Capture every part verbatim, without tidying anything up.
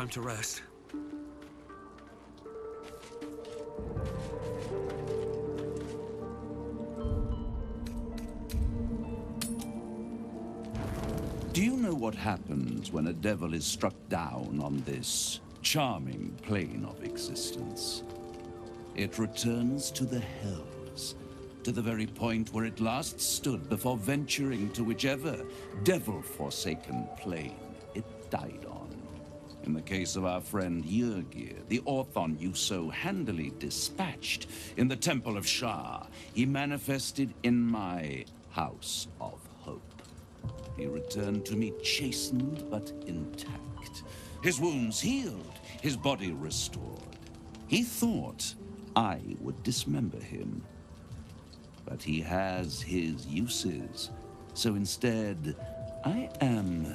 time to rest. Do you know what happens when a devil is struck down on this charming plane of existence? It returns to the hells, to the very point where it last stood before venturing to whichever devil-forsaken plane it died on. In the case of our friend Yurgir, the Orthon you so handily dispatched in the Temple of Shah, he manifested in my House of Hope. He returned to me chastened but intact, his wounds healed, his body restored. He thought I would dismember him, but he has his uses, so instead I am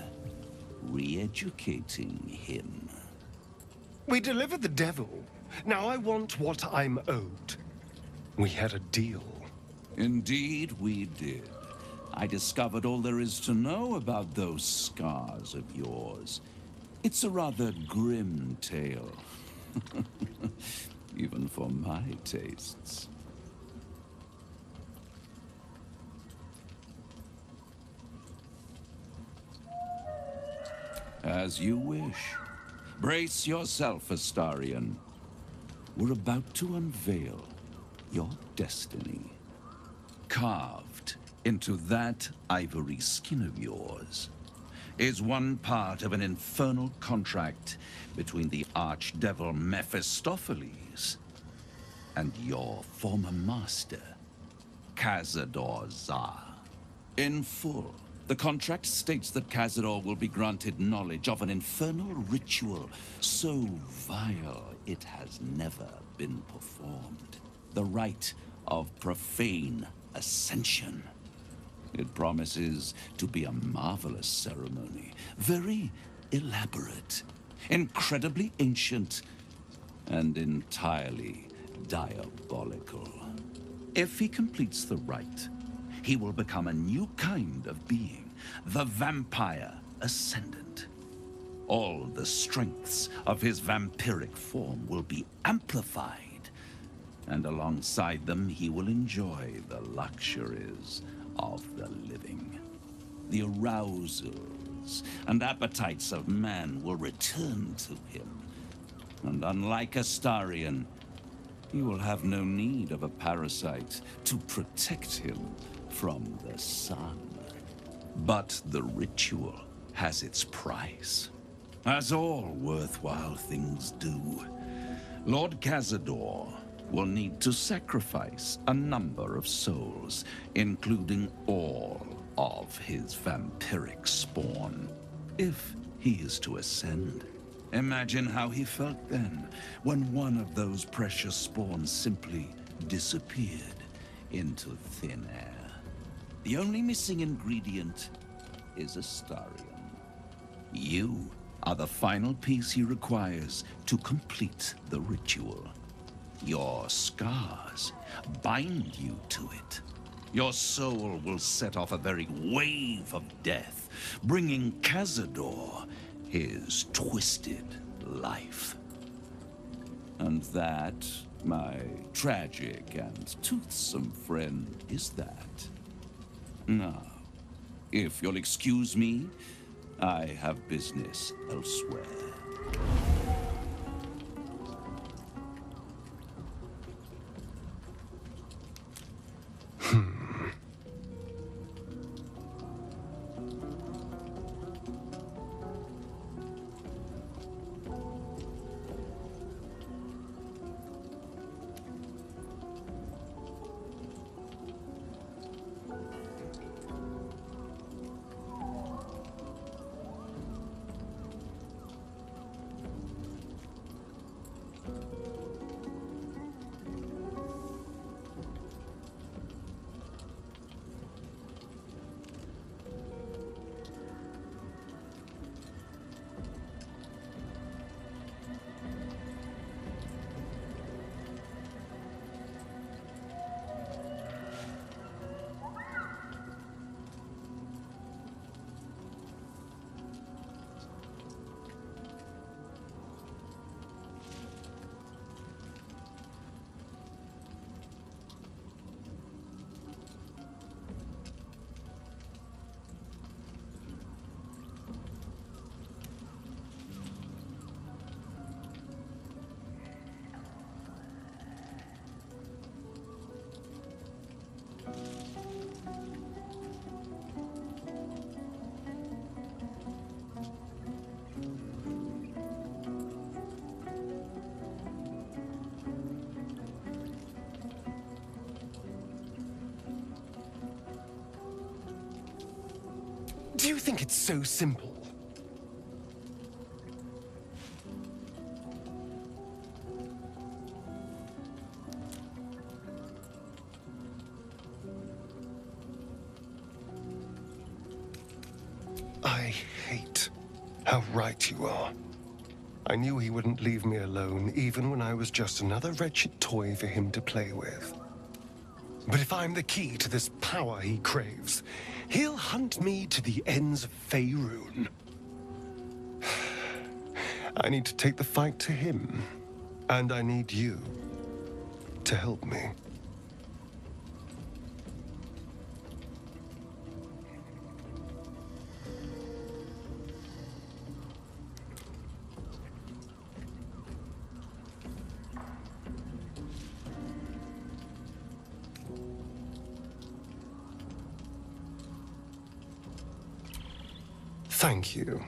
re-educating him. We delivered the devil. Now I want what I'm owed. We had a deal. Indeed we did. I discovered all there is to know about those scars of yours. It's a rather grim tale, even for my tastes. As you wish. Brace yourself, Astarion. We're about to unveil your destiny. Carved into that ivory skin of yours is one part of an infernal contract between the archdevil Mephistopheles and your former master, Cazador Szarr. In full, the contract states that Cazador will be granted knowledge of an infernal ritual so vile it has never been performed. The rite of profane ascension. It promises to be a marvelous ceremony, very elaborate, incredibly ancient, and entirely diabolical. If he completes the rite, he will become a new kind of being, the Vampire Ascendant. All the strengths of his vampiric form will be amplified, and alongside them he will enjoy the luxuries of the living. The arousals and appetites of man will return to him, and unlike Astarion, he will have no need of a parasite to protect him from the sun. But the ritual has its price, as all worthwhile things do. Lord Cazador will need to sacrifice a number of souls, including all of his vampiric spawn, if he is to ascend. Imagine how he felt then, when one of those precious spawns simply disappeared into thin air. The only missing ingredient is Astarion. You are the final piece he requires to complete the ritual. Your scars bind you to it. Your soul will set off a very wave of death, bringing Cazador his twisted life. And that, my tragic and toothsome friend, is that. Now, if you'll excuse me, I have business elsewhere. Do you think it's so simple? I hate how right you are. I knew he wouldn't leave me alone, even when I was just another wretched toy for him to play with. But if I'm the key to this power he craves, he'll hunt me to the ends of Faerun. I need to take the fight to him, and I need you to help me. Thank you.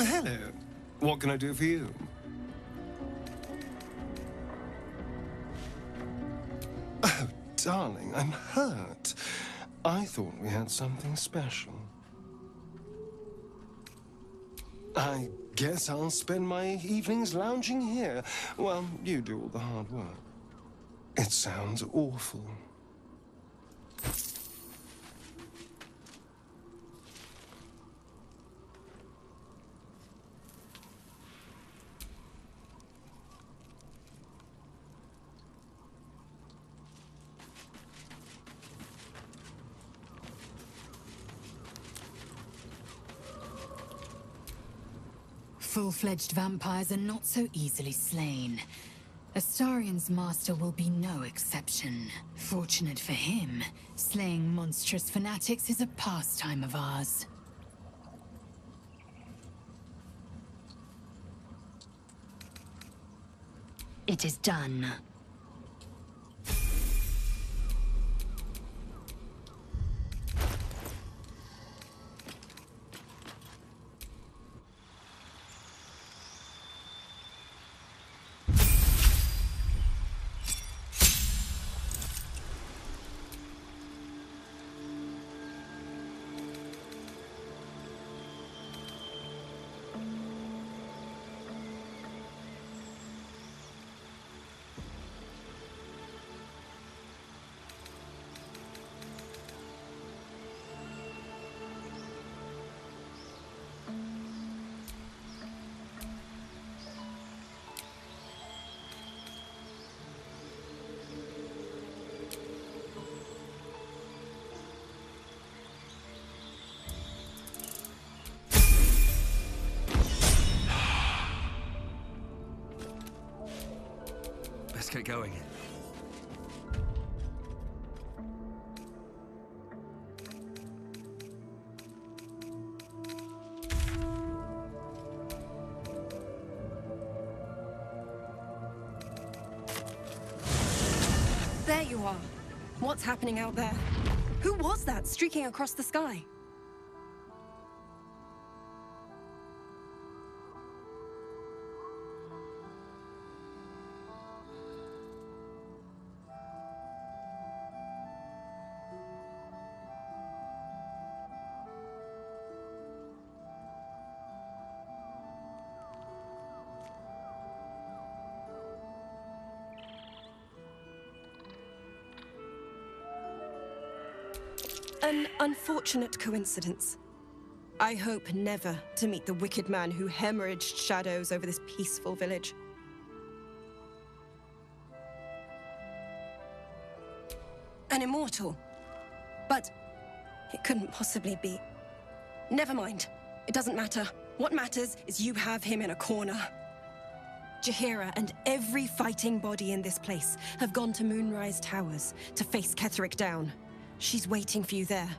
Hello. What can I do for you? Oh, darling, I'm hurt. I thought we had something special. I guess I'll spend my evenings lounging here while you do all the hard work. It sounds awful. Full-fledged vampires are not so easily slain. Astarion's master will be no exception. Fortunate for him, slaying monstrous fanatics is a pastime of ours. It is done. Let's get going. There you are. What's happening out there? Who was that streaking across the sky? An unfortunate coincidence. I hope never to meet the wicked man who hemorrhaged shadows over this peaceful village. An immortal. But it couldn't possibly be. Never mind. It doesn't matter. What matters is you have him in a corner. Jaheira and every fighting body in this place have gone to Moonrise Towers to face Ketheric down. She's waiting for you there.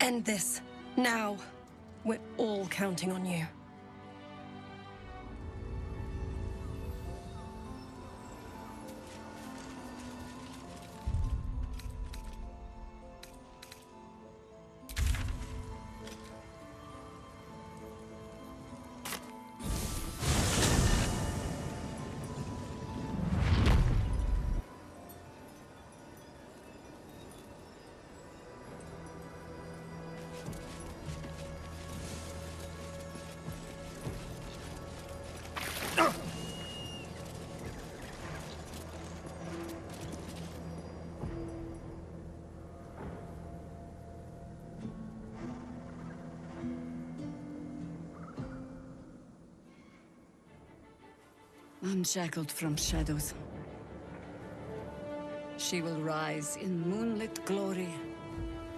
End this. Now. We're all counting on you. Unshackled from shadows, she will rise in moonlit glory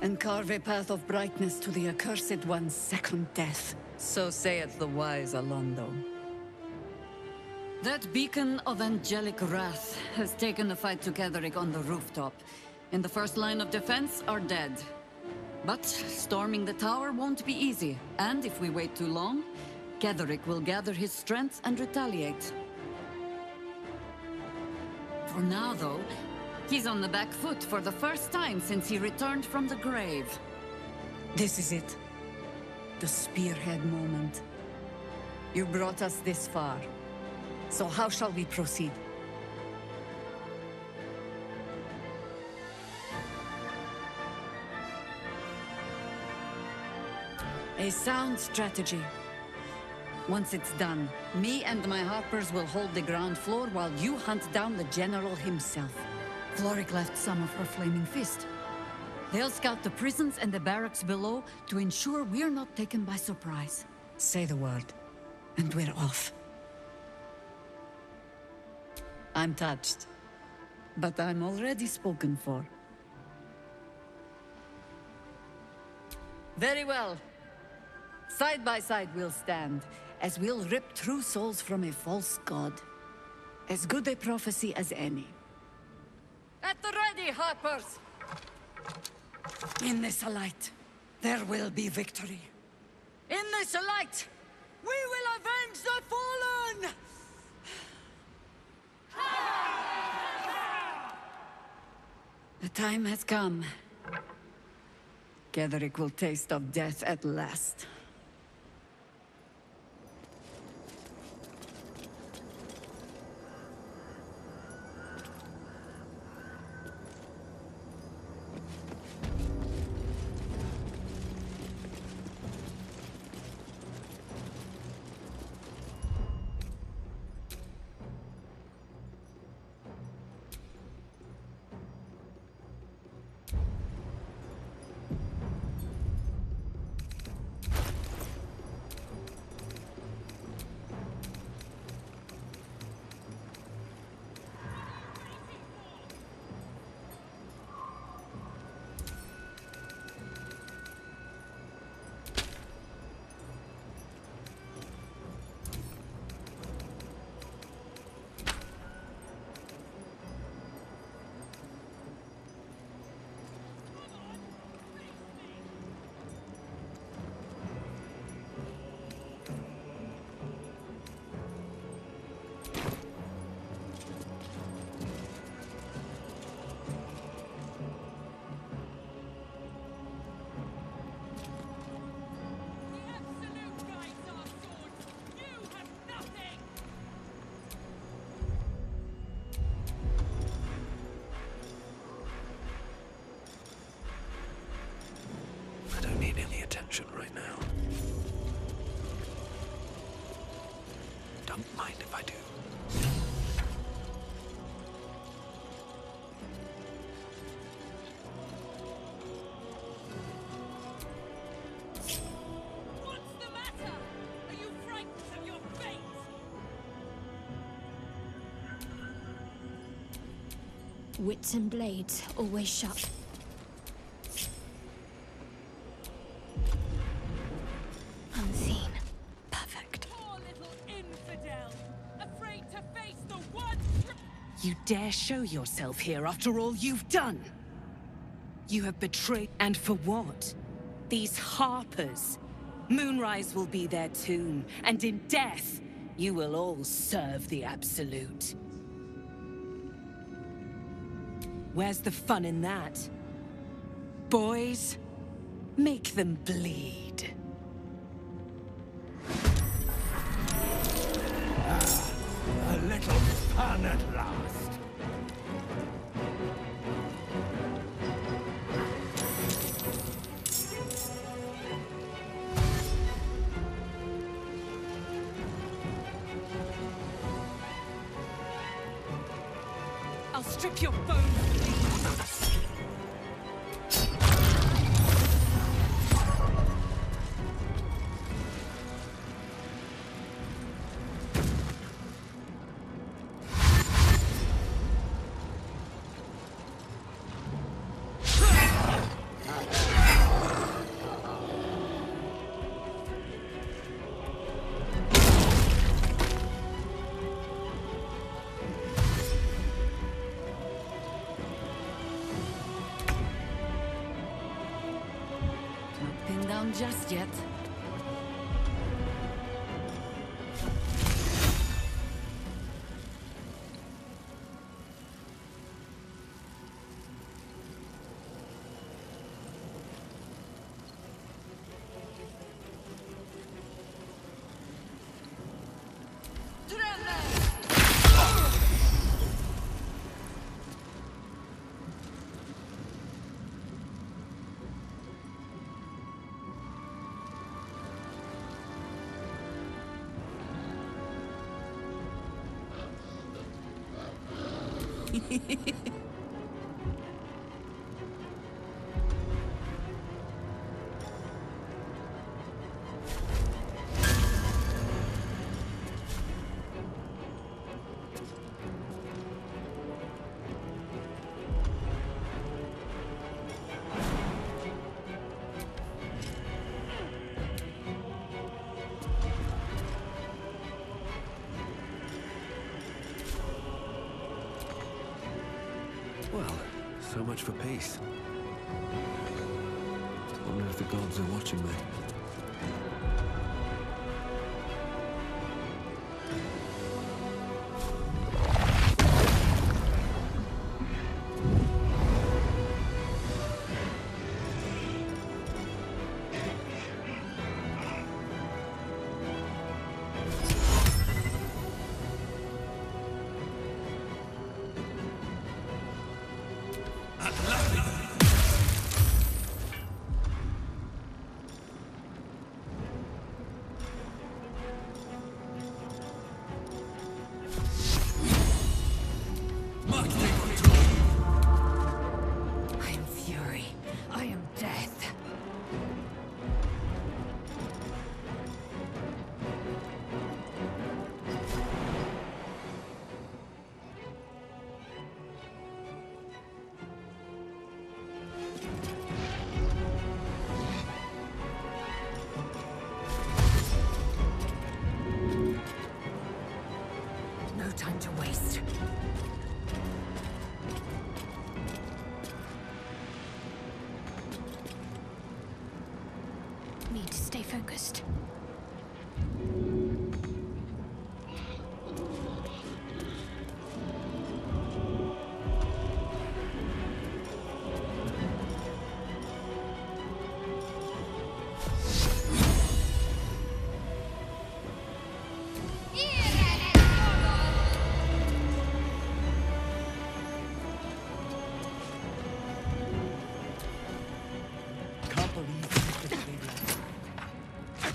and carve a path of brightness to the accursed one's second death. So saith the wise Alondo. That beacon of angelic wrath has taken the fight to Ketheric on the rooftop. In the first line of defense are dead. But storming the tower won't be easy, and if we wait too long, Ketheric will gather his strength and retaliate. For now, though, he's on the back foot for the first time since he returned from the grave. This is it. The spearhead moment. You brought us this far. So how shall we proceed? A sound strategy. Once it's done, me and my Harpers will hold the ground floor while you hunt down the General himself. Floric left some of her flaming fist. They'll scout the prisons and the barracks below to ensure we're not taken by surprise. Say the word, and we're off. I'm touched, but I'm already spoken for. Very well. Side by side we'll stand, as we'll rip true souls from a false god. As good a prophecy as any. At the ready, Harpers! In this alight, there will be victory. In this alight, we will avenge the fallen! The time has come. Ketheric will taste of death at last. Don't mind if I do. Wits and blades, always sharp. Unseen. Perfect. Poor little infidel! Afraid to face the one... You dare show yourself here after all you've done! You have betrayed... And for what? These Harpers. Moonrise will be their tomb, and in death, you will all serve the Absolute. Where's the fun in that? Boys, make them bleed. Ah, a little fun at last. I'll strip your bones. Just yet. So much for peace. I wonder if the gods are watching me. Focused.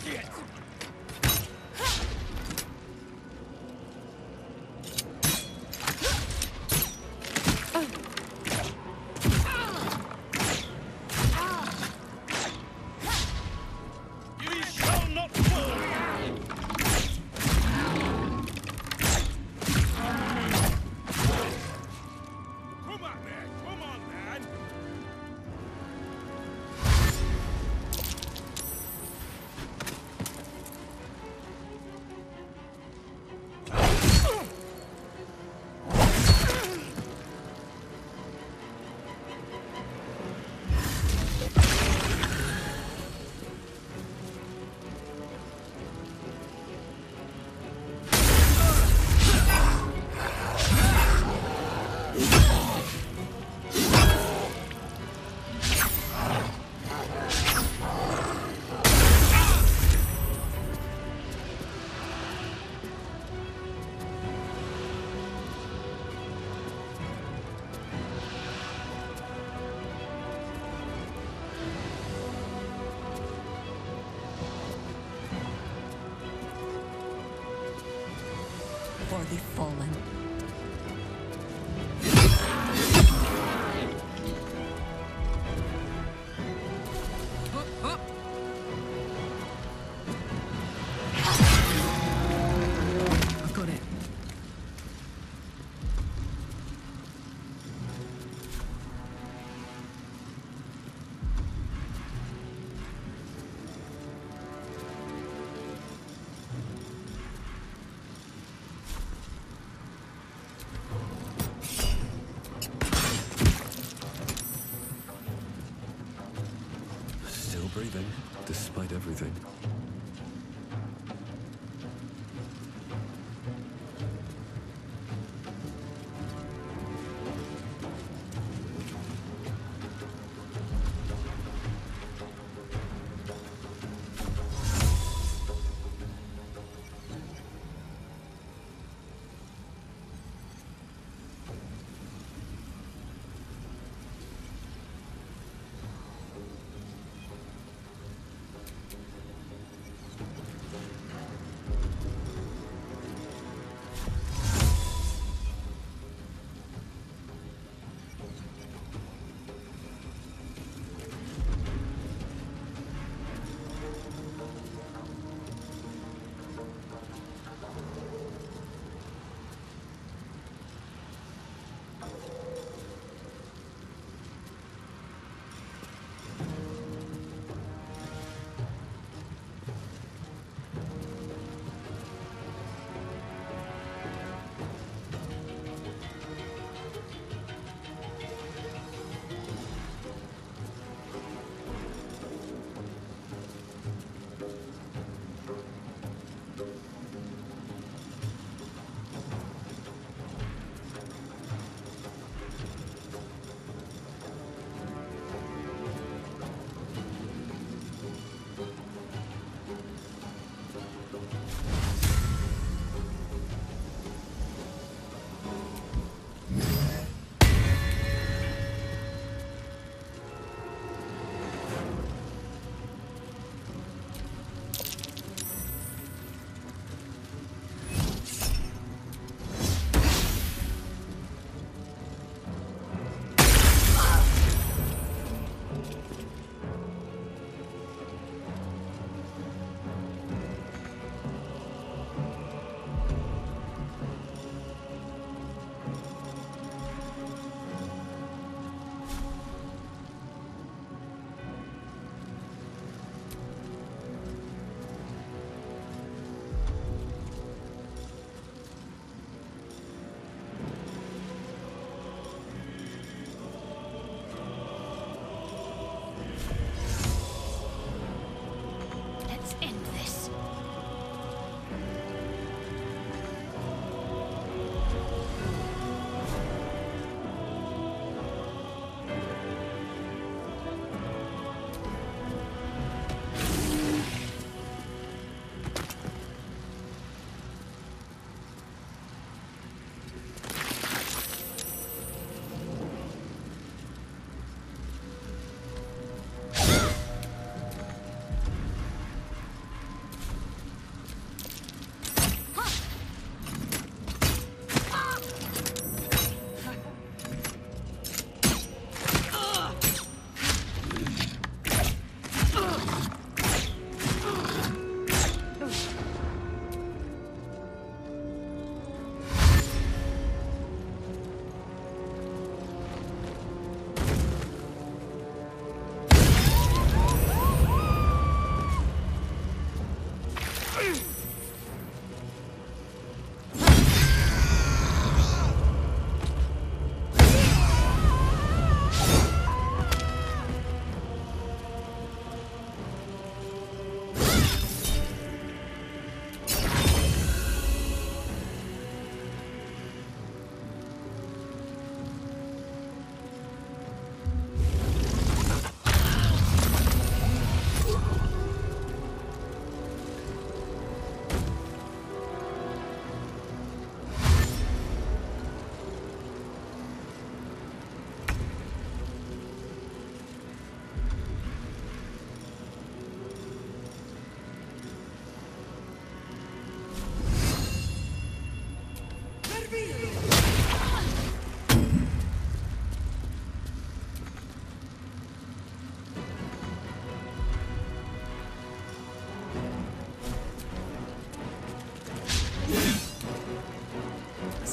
Yes! before they've fallen. Everything.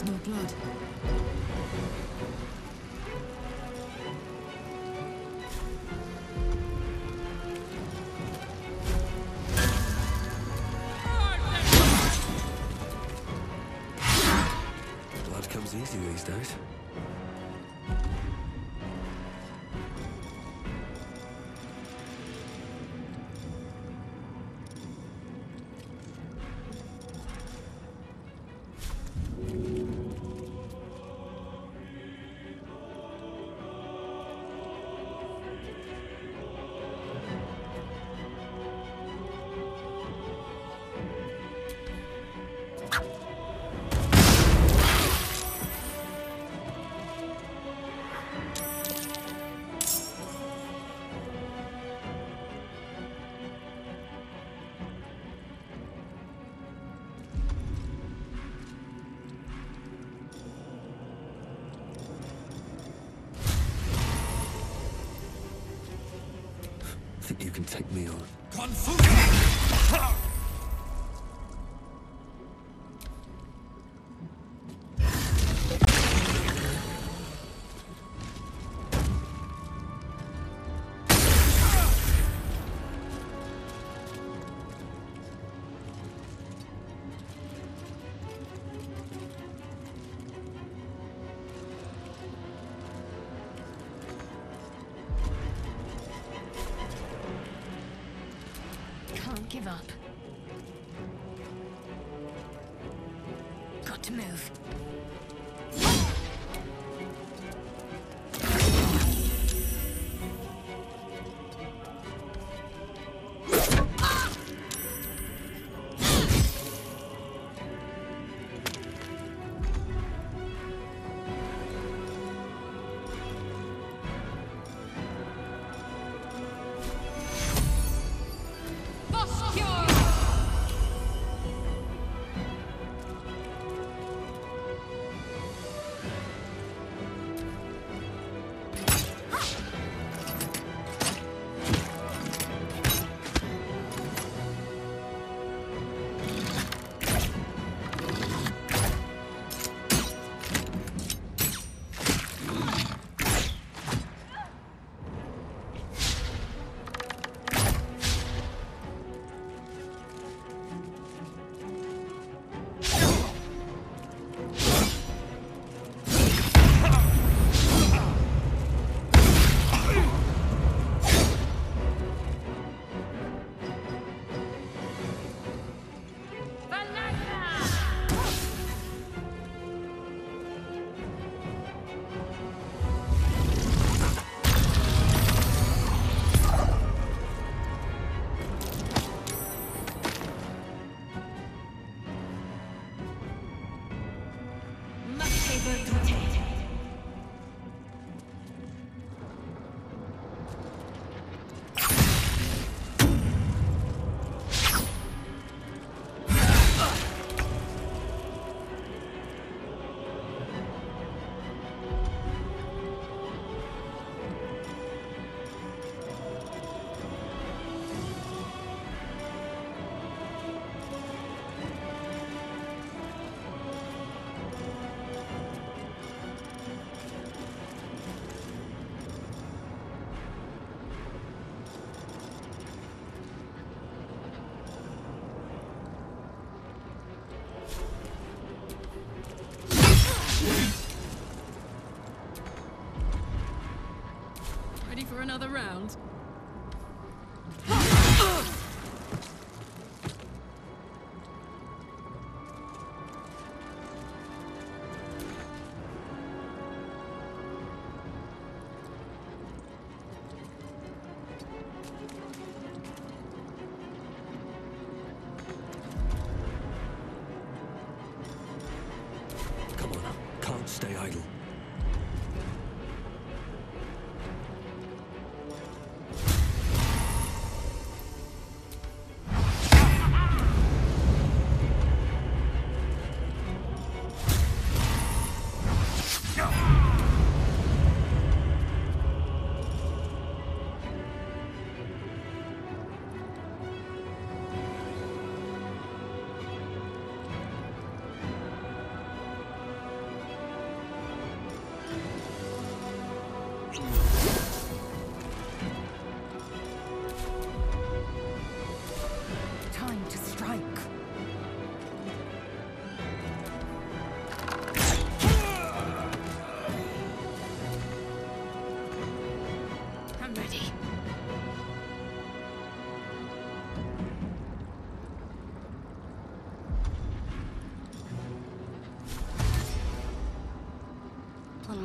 There's no blood. Blood comes easy these days. You can take me on. Confuse! Give up. Got to move.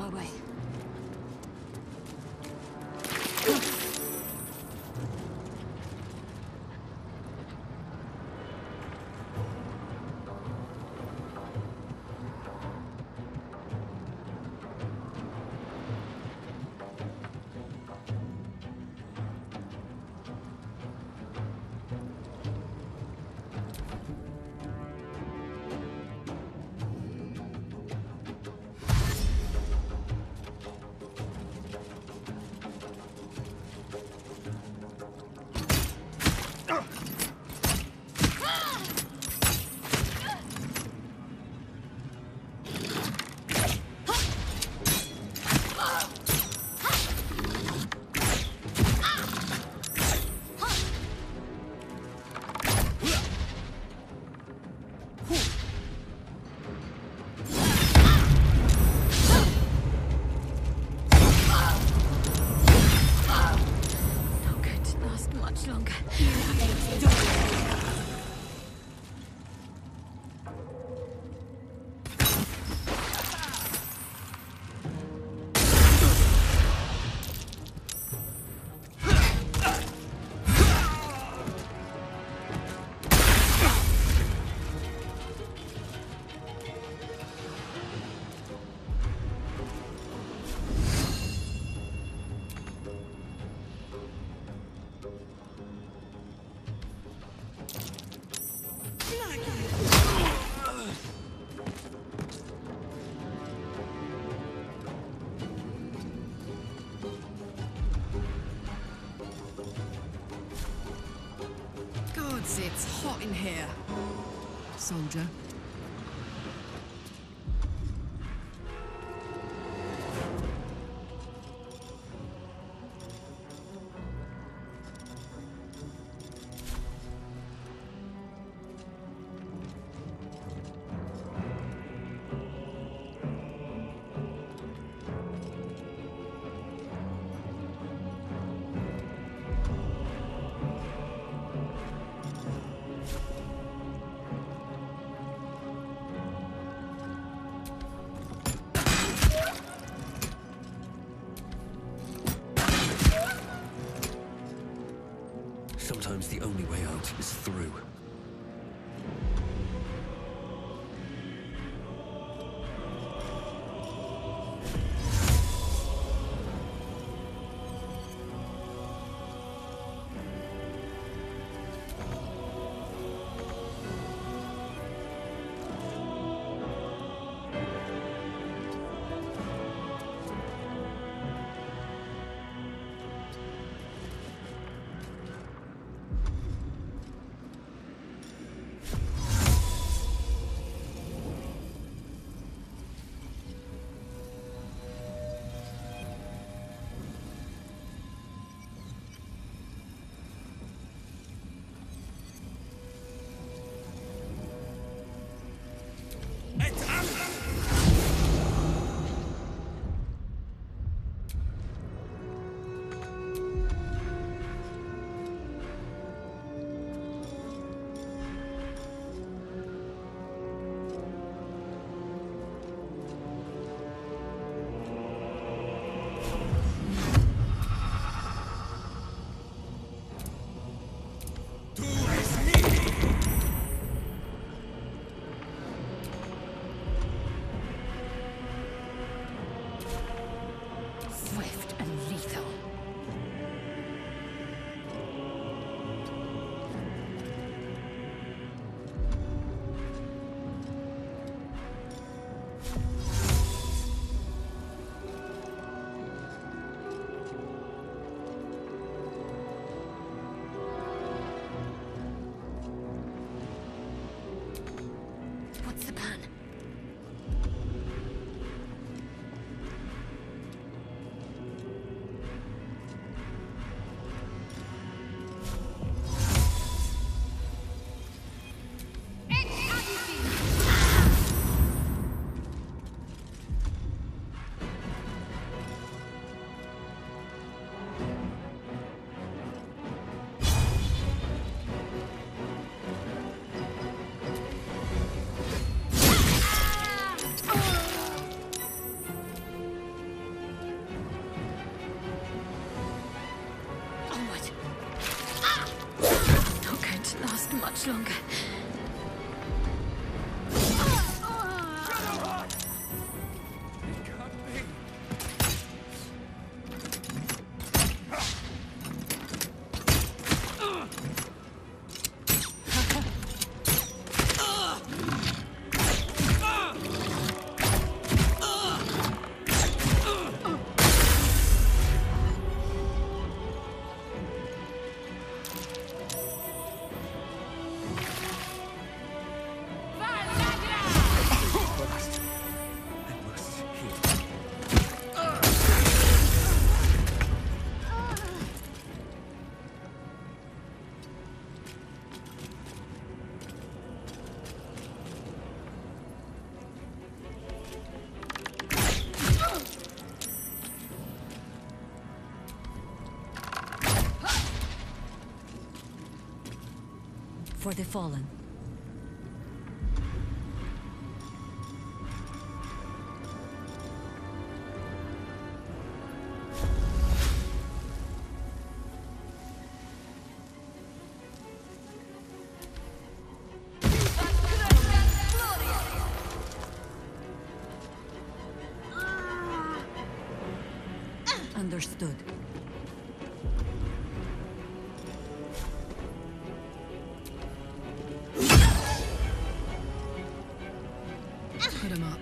our way. It's hot in here, soldier. The only way out is through. for the fallen. Understood. Hit him up.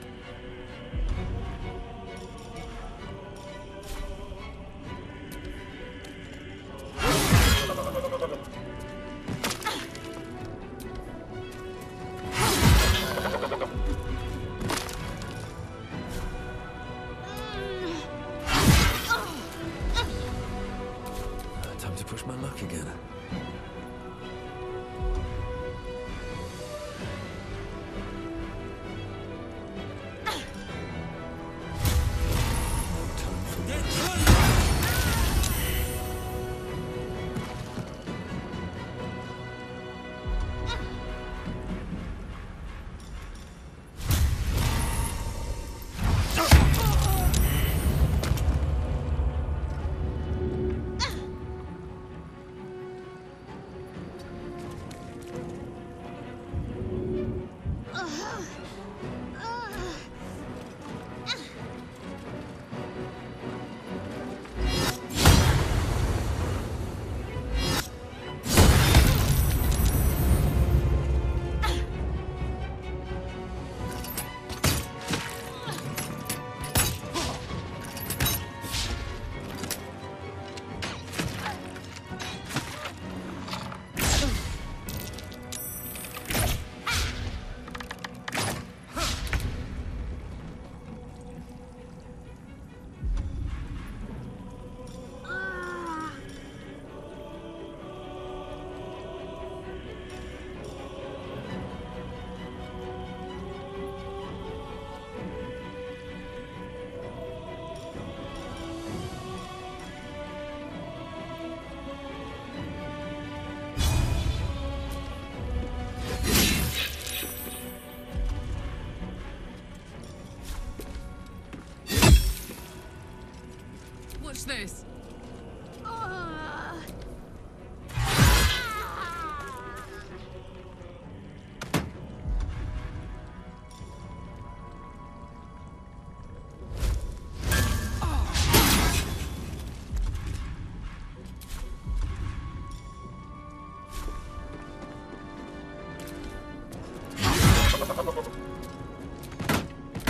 This.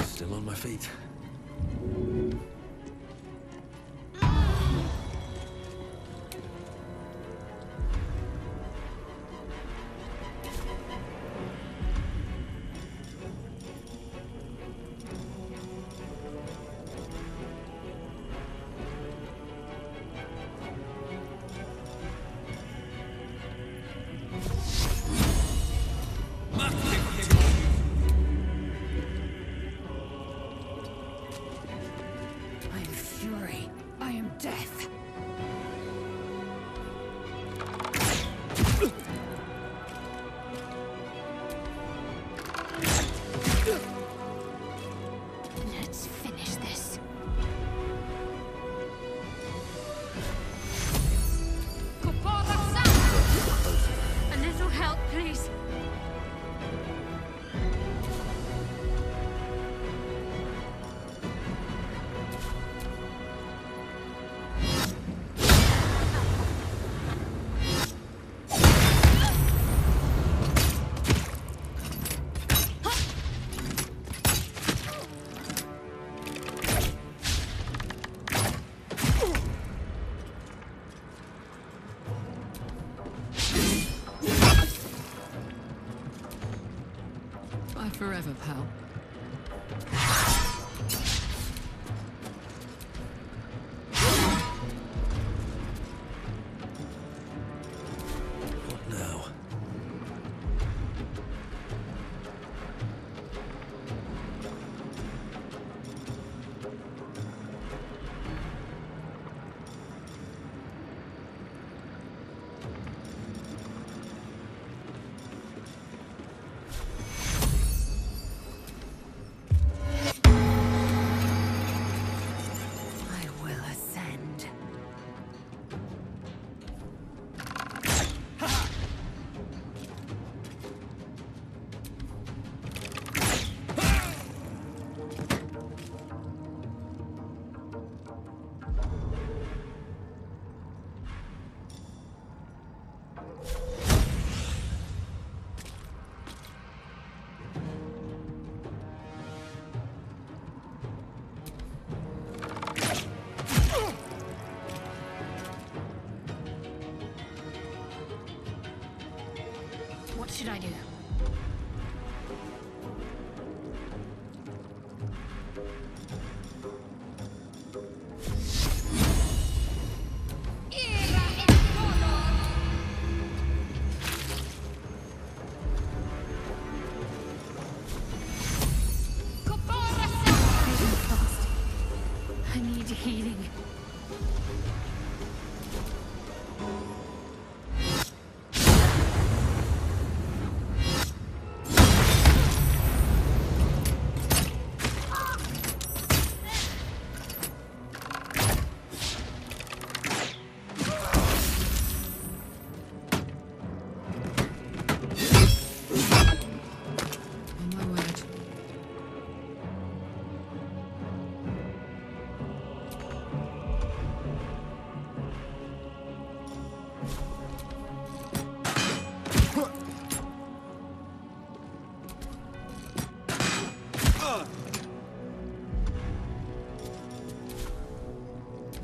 Still on my feet. Forever, pal. What now? should I do?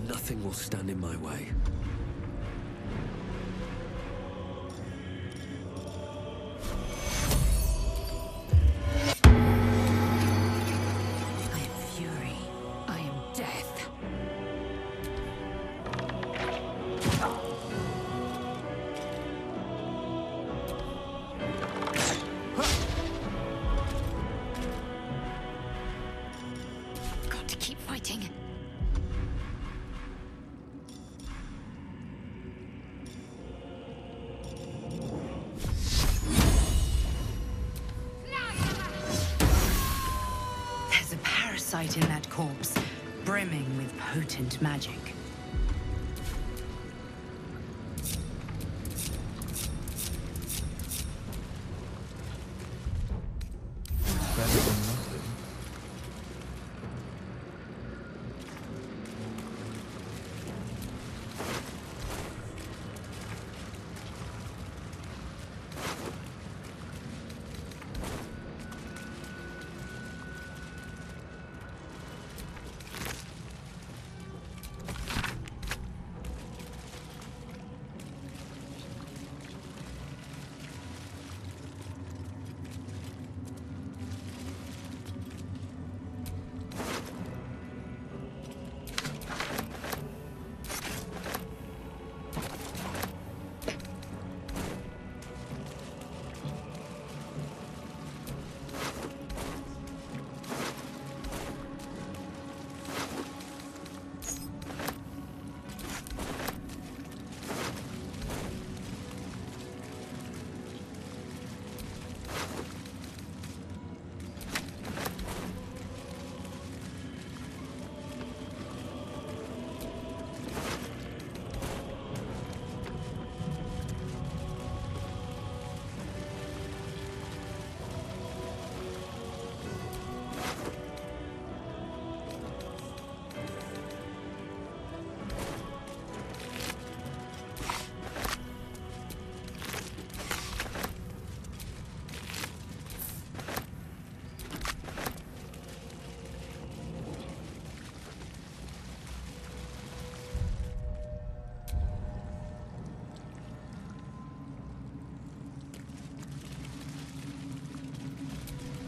Nothing will stand in my way. I am fury. I am death. Got to keep fighting. In that corpse, brimming with potent magic. Better than nothing.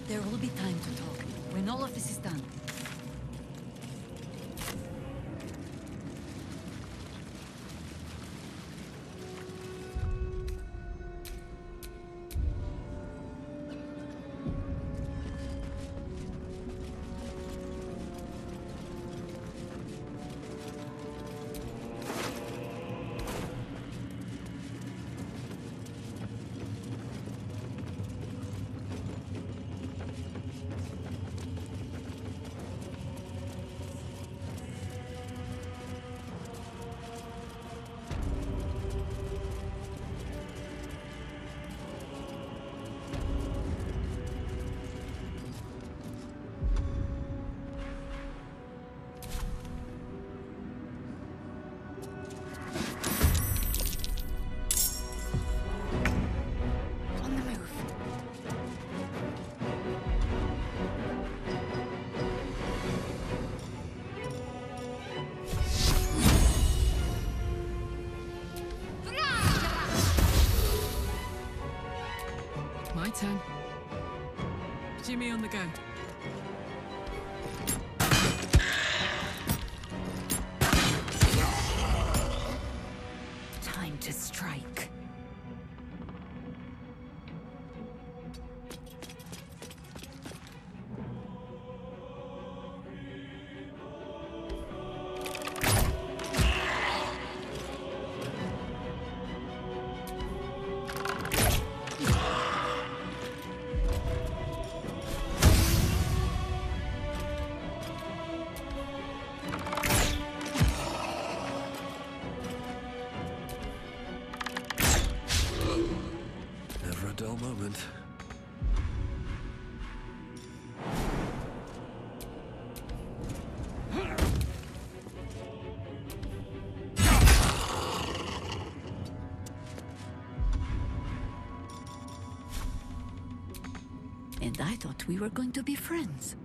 There will be time to talk when all of this is done. Jimmy on the go. Time to strike. And I thought we were going to be friends.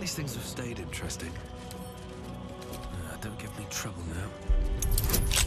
These things have stayed interesting. Uh, don't give me trouble now.